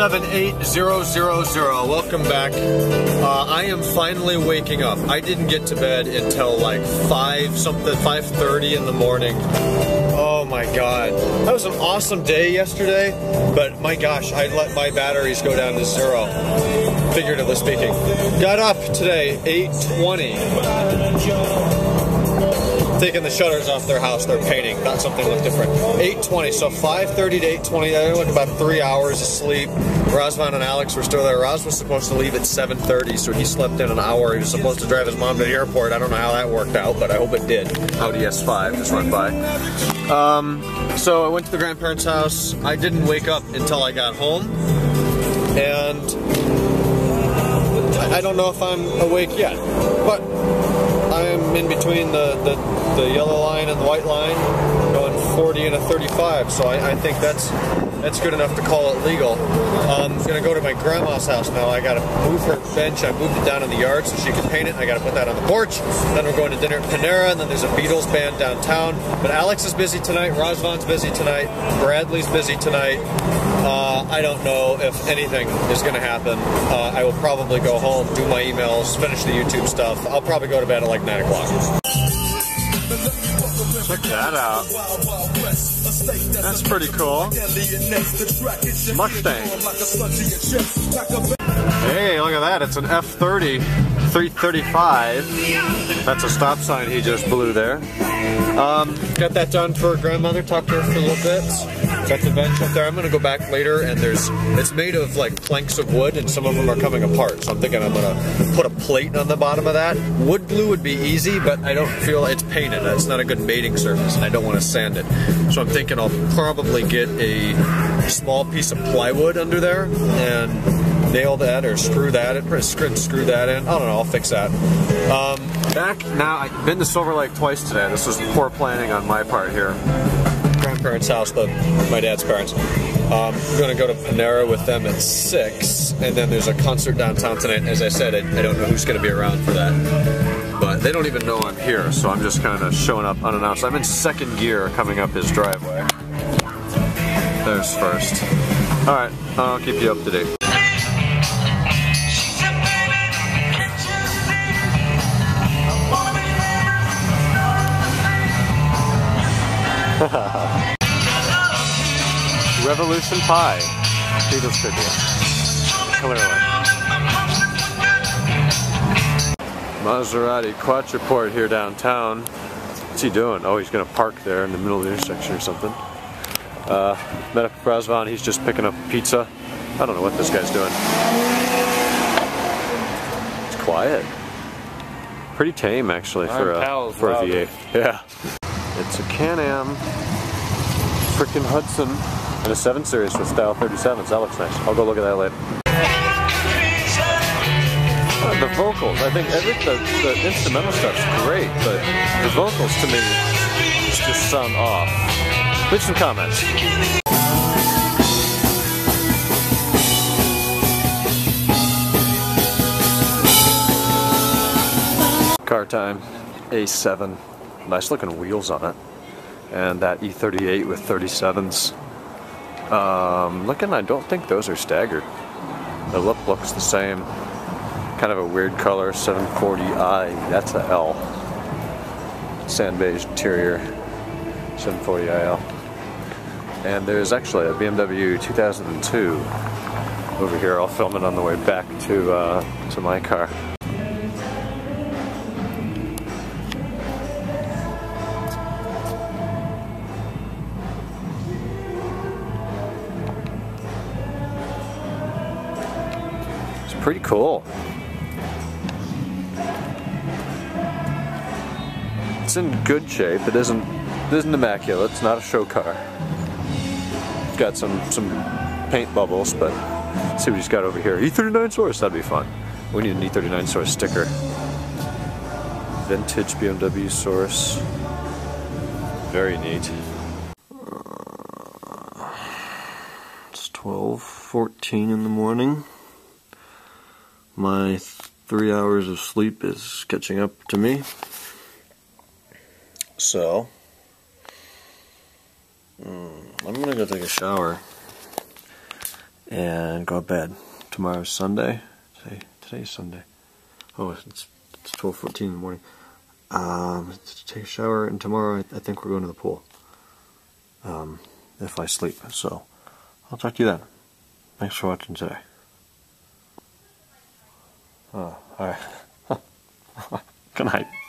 78000. Welcome back. I am finally waking up. I didn't get to bed until like 5:30 in the morning. Oh my god. That was an awesome day yesterday, but my gosh, I let my batteries go down to zero. Figuratively speaking. Got up today, 8:20. Taking the shutters off their house, they're painting, not something look different. 8:20, so 5:30 to 8:20, I look about 3 hours of sleep. Razvan and Alex were still there. Raz was supposed to leave at 7:30, so he slept in an hour. He was supposed to drive his mom to the airport. I don't know how that worked out, but I hope it did. Audi S5 just went by. So I went to the grandparents' house. I didn't wake up until I got home, and I don't know if I'm awake yet, but I'm in between the yellow line and the white line, going 40 and a 35, so I think that's good enough to call it legal. I'm going to go to my grandma's house now. I got to move her bench. I moved it down in the yard so she could paint it. I got to put that on the porch. Then we're going to dinner at Panera, and then there's a Beatles band downtown. But Alex is busy tonight. Razvan's busy tonight. Bradley's busy tonight. I don't know if anything is going to happen. I will probably go home, do my emails, finish the YouTube stuff. I'll probably go to bed at like 9 o'clock. Check that out. That's pretty cool. Mustang. Hey, look at that. It's an F-30, 335. That's a stop sign he just blew there. Got that done for grandmother. Talked to her for a little bit. Got the bench up there. I'm gonna go back later, and it's made of like planks of wood, and some of them are coming apart. So I'm thinking I'm gonna put a plate on the bottom of that. Wood glue would be easy, but I don't feel it's painted. It's not a good mating surface, and I don't want to sand it. So I'm thinking I'll probably get a small piece of plywood under there and nail that or screw that in. Screw that in. I don't know. I'll fix that. Back now. I've been to Silver Lake twice today. This was poor planning on my part here. Parents' house, my dad's parents. I'm going to go to Panera with them at 6, and then there's a concert downtown tonight. As I said, I don't know who's going to be around for that, but they don't even know I'm here, so I'm just kind of showing up unannounced. I'm in second gear coming up his driveway. There's first. Alright, I'll keep you up to date. Revolution Pie. Beatles trivia. Clearly. Maserati Quattroporte here downtown. What's he doing? Oh, he's going to park there in the middle of the intersection or something. Met up with Razvan. He's just picking up pizza. I don't know what this guy's doing. It's quiet. Pretty tame, actually, for a V8. Yeah. It's a Can Am, frickin' Hudson, and a 7 Series with style 37s. That looks nice. I'll go look at that later. The vocals, I think the instrumental stuff's great, but the vocals to me just sound off. Leave some comments. Car time, A7. Nice looking wheels on it, and that E38 with 37s. Looking, I don't think those are staggered. The lip looks the same. Kind of a weird color, 740i. That's a L. Sand beige interior, 740iL. And there's actually a BMW 2002 over here. I'll film it on the way back to my car. Pretty cool. It's in good shape. It isn't immaculate. It's not a show car. It's got some paint bubbles, but let's see what he's got over here. E39Source, that'd be fun. We need an E39Source sticker. Vintage BMW Source. Very neat. It's 12:14 in the morning. My 3 hours of sleep is catching up to me, so I'm gonna go take a shower and go to bed. Tomorrow's Sunday. Today's Sunday. Oh, it's 12:14 in the morning. Take a shower, and tomorrow I think we're going to the pool. If I sleep. So, I'll talk to you then. Thanks for watching today. Oh, alright. Good night.